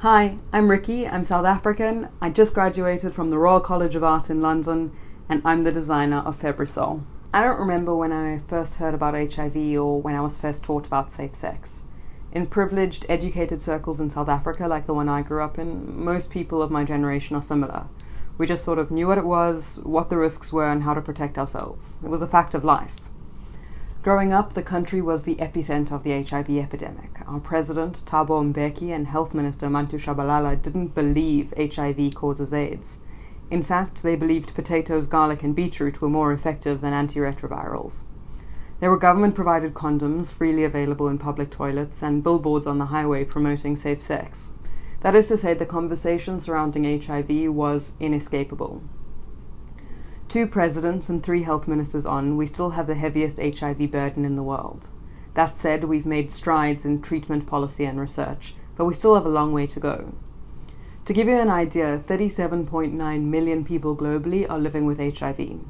Hi, I'm Ricky, I'm South African, I just graduated from the Royal College of Art in London and I'm the designer of Febrisol. I don't remember when I first heard about HIV or when I was first taught about safe sex. In privileged, educated circles in South Africa, like the one I grew up in, most people of my generation are similar. We just sort of knew what it was, what the risks were and how to protect ourselves. It was a fact of life. Growing up, the country was the epicenter of the HIV epidemic. Our president, Thabo Mbeki, and Health Minister Mantu Shabalala didn't believe HIV causes AIDS. In fact, they believed potatoes, garlic and beetroot were more effective than antiretrovirals. There were government-provided condoms freely available in public toilets and billboards on the highway promoting safe sex. That is to say, the conversation surrounding HIV was inescapable. 2 presidents and 3 health ministers on, we still have the heaviest HIV burden in the world. That said, we've made strides in treatment policy and research, but we still have a long way to go. To give you an idea, 37.9 million people globally are living with HIV.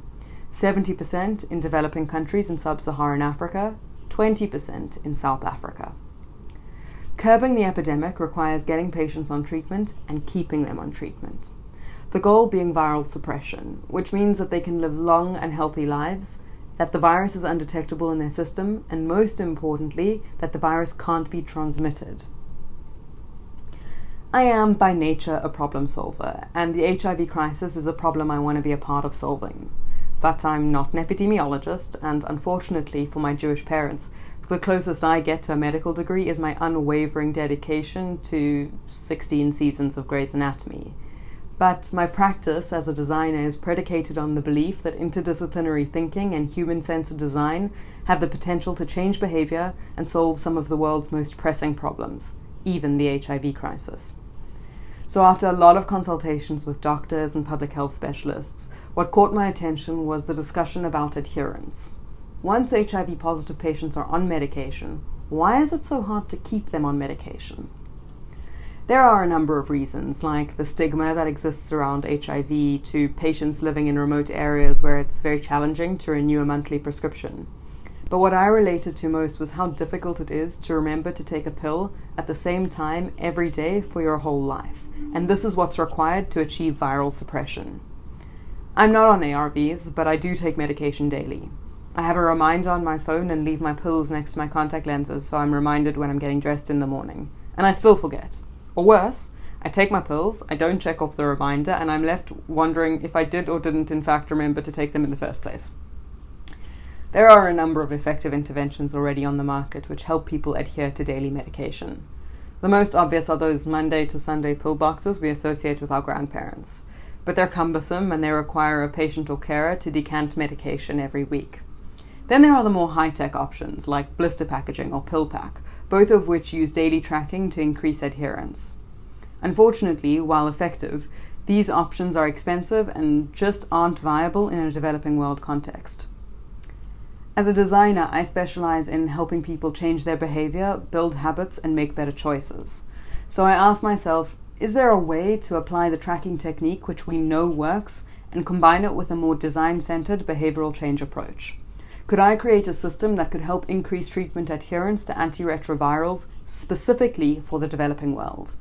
70% in developing countries in sub-Saharan Africa, 20% in South Africa. Curbing the epidemic requires getting patients on treatment and keeping them on treatment. The goal being viral suppression, which means that they can live long and healthy lives, that the virus is undetectable in their system, and most importantly, that the virus can't be transmitted. I am, by nature, a problem solver, and the HIV crisis is a problem I want to be a part of solving. But I'm not an epidemiologist, and unfortunately for my Jewish parents, the closest I get to a medical degree is my unwavering dedication to 16 seasons of Grey's Anatomy. But my practice as a designer is predicated on the belief that interdisciplinary thinking and human sense of design have the potential to change behavior and solve some of the world's most pressing problems, even the HIV crisis. So after a lot of consultations with doctors and public health specialists, what caught my attention was the discussion about adherence. Once HIV-positive patients are on medication, why is it so hard to keep them on medication? There are a number of reasons, like the stigma that exists around HIV to patients living in remote areas where it's very challenging to renew a monthly prescription. But what I related to most was how difficult it is to remember to take a pill at the same time every day for your whole life. And this is what's required to achieve viral suppression. I'm not on ARVs, but I do take medication daily. I have a reminder on my phone and leave my pills next to my contact lenses so I'm reminded when I'm getting dressed in the morning. And I still forget. Or worse, I take my pills, I don't check off the reminder, and I'm left wondering if I did or didn't in fact remember to take them in the first place. There are a number of effective interventions already on the market which help people adhere to daily medication. The most obvious are those Monday to Sunday pill boxes we associate with our grandparents, but they're cumbersome and they require a patient or carer to decant medication every week. Then there are the more high-tech options like blister packaging or pill pack, both of which use daily tracking to increase adherence. Unfortunately, while effective, these options are expensive and just aren't viable in a developing world context. As a designer, I specialize in helping people change their behavior, build habits, and make better choices. So I asked myself, is there a way to apply the tracking technique which we know works and combine it with a more design-centered behavioral change approach? Could I create a system that could help increase treatment adherence to antiretrovirals specifically for the developing world?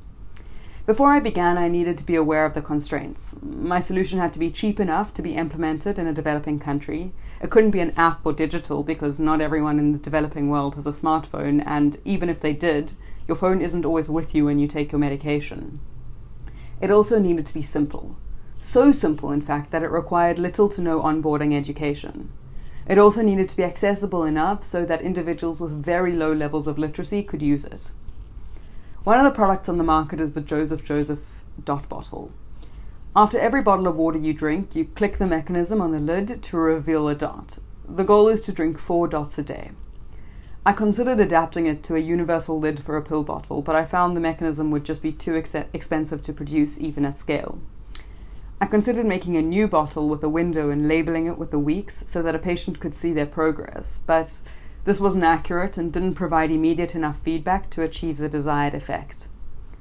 Before I began, I needed to be aware of the constraints. My solution had to be cheap enough to be implemented in a developing country. It couldn't be an app or digital because not everyone in the developing world has a smartphone, and even if they did, your phone isn't always with you when you take your medication. It also needed to be simple. So simple, in fact, that it required little to no onboarding education. It also needed to be accessible enough so that individuals with very low levels of literacy could use it. One of the products on the market is the Joseph Joseph dot bottle. After every bottle of water you drink, you click the mechanism on the lid to reveal a dot. The goal is to drink 4 dots a day. I considered adapting it to a universal lid for a pill bottle, but I found the mechanism would just be too expensive to produce even at scale. I considered making a new bottle with a window and labelling it with the weeks so that a patient could see their progress, but this wasn't accurate and didn't provide immediate enough feedback to achieve the desired effect.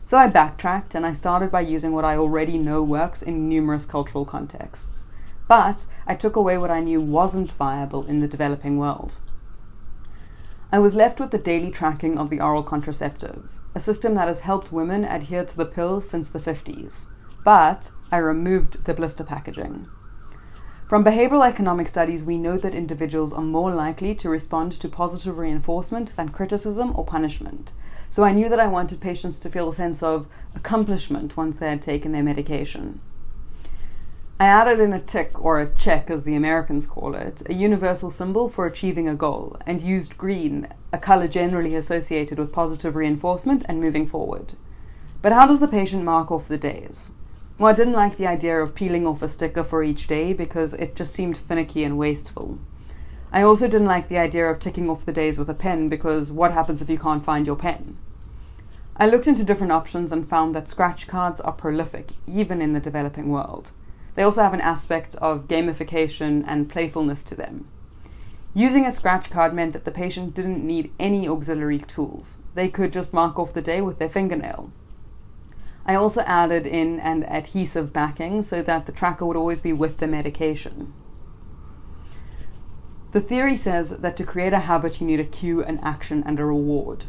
So I backtracked and I started by using what I already know works in numerous cultural contexts. But I took away what I knew wasn't viable in the developing world. I was left with the daily tracking of the oral contraceptive, a system that has helped women adhere to the pill since the 50s. But I removed the blister packaging. From behavioral economic studies, we know that individuals are more likely to respond to positive reinforcement than criticism or punishment. So I knew that I wanted patients to feel a sense of accomplishment once they had taken their medication. I added in a tick, or a check as the Americans call it, a universal symbol for achieving a goal, and used green, a color generally associated with positive reinforcement and moving forward. But how does the patient mark off the days? Well, I didn't like the idea of peeling off a sticker for each day because it just seemed finicky and wasteful. I also didn't like the idea of ticking off the days with a pen because what happens if you can't find your pen? I looked into different options and found that scratch cards are prolific, even in the developing world. They also have an aspect of gamification and playfulness to them. Using a scratch card meant that the patient didn't need any auxiliary tools. They could just mark off the day with their fingernail. I also added in an adhesive backing so that the tracker would always be with the medication. The theory says that to create a habit you need a cue, an action, and a reward.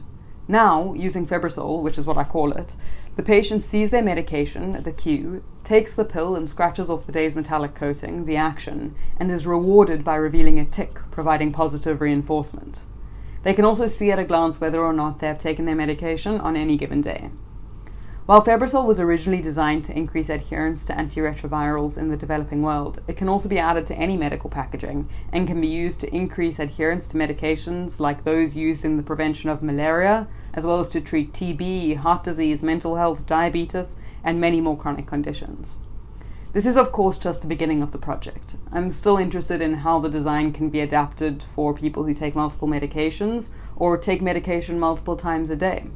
Now, using Febrisol, which is what I call it, the patient sees their medication, the cue, takes the pill and scratches off the day's metallic coating, the action, and is rewarded by revealing a tick, providing positive reinforcement. They can also see at a glance whether or not they have taken their medication on any given day. While Febrisol was originally designed to increase adherence to antiretrovirals in the developing world, it can also be added to any medical packaging and can be used to increase adherence to medications like those used in the prevention of malaria, as well as to treat TB, heart disease, mental health, diabetes, and many more chronic conditions. This is, of course, just the beginning of the project. I'm still interested in how the design can be adapted for people who take multiple medications or take medication multiple times a day.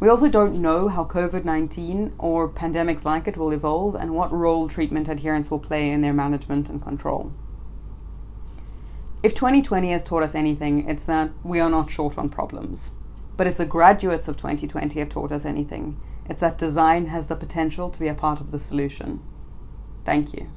We also don't know how COVID-19 or pandemics like it will evolve and what role treatment adherence will play in their management and control. If 2020 has taught us anything, it's that we are not short on problems. But if the graduates of 2020 have taught us anything, it's that design has the potential to be a part of the solution. Thank you.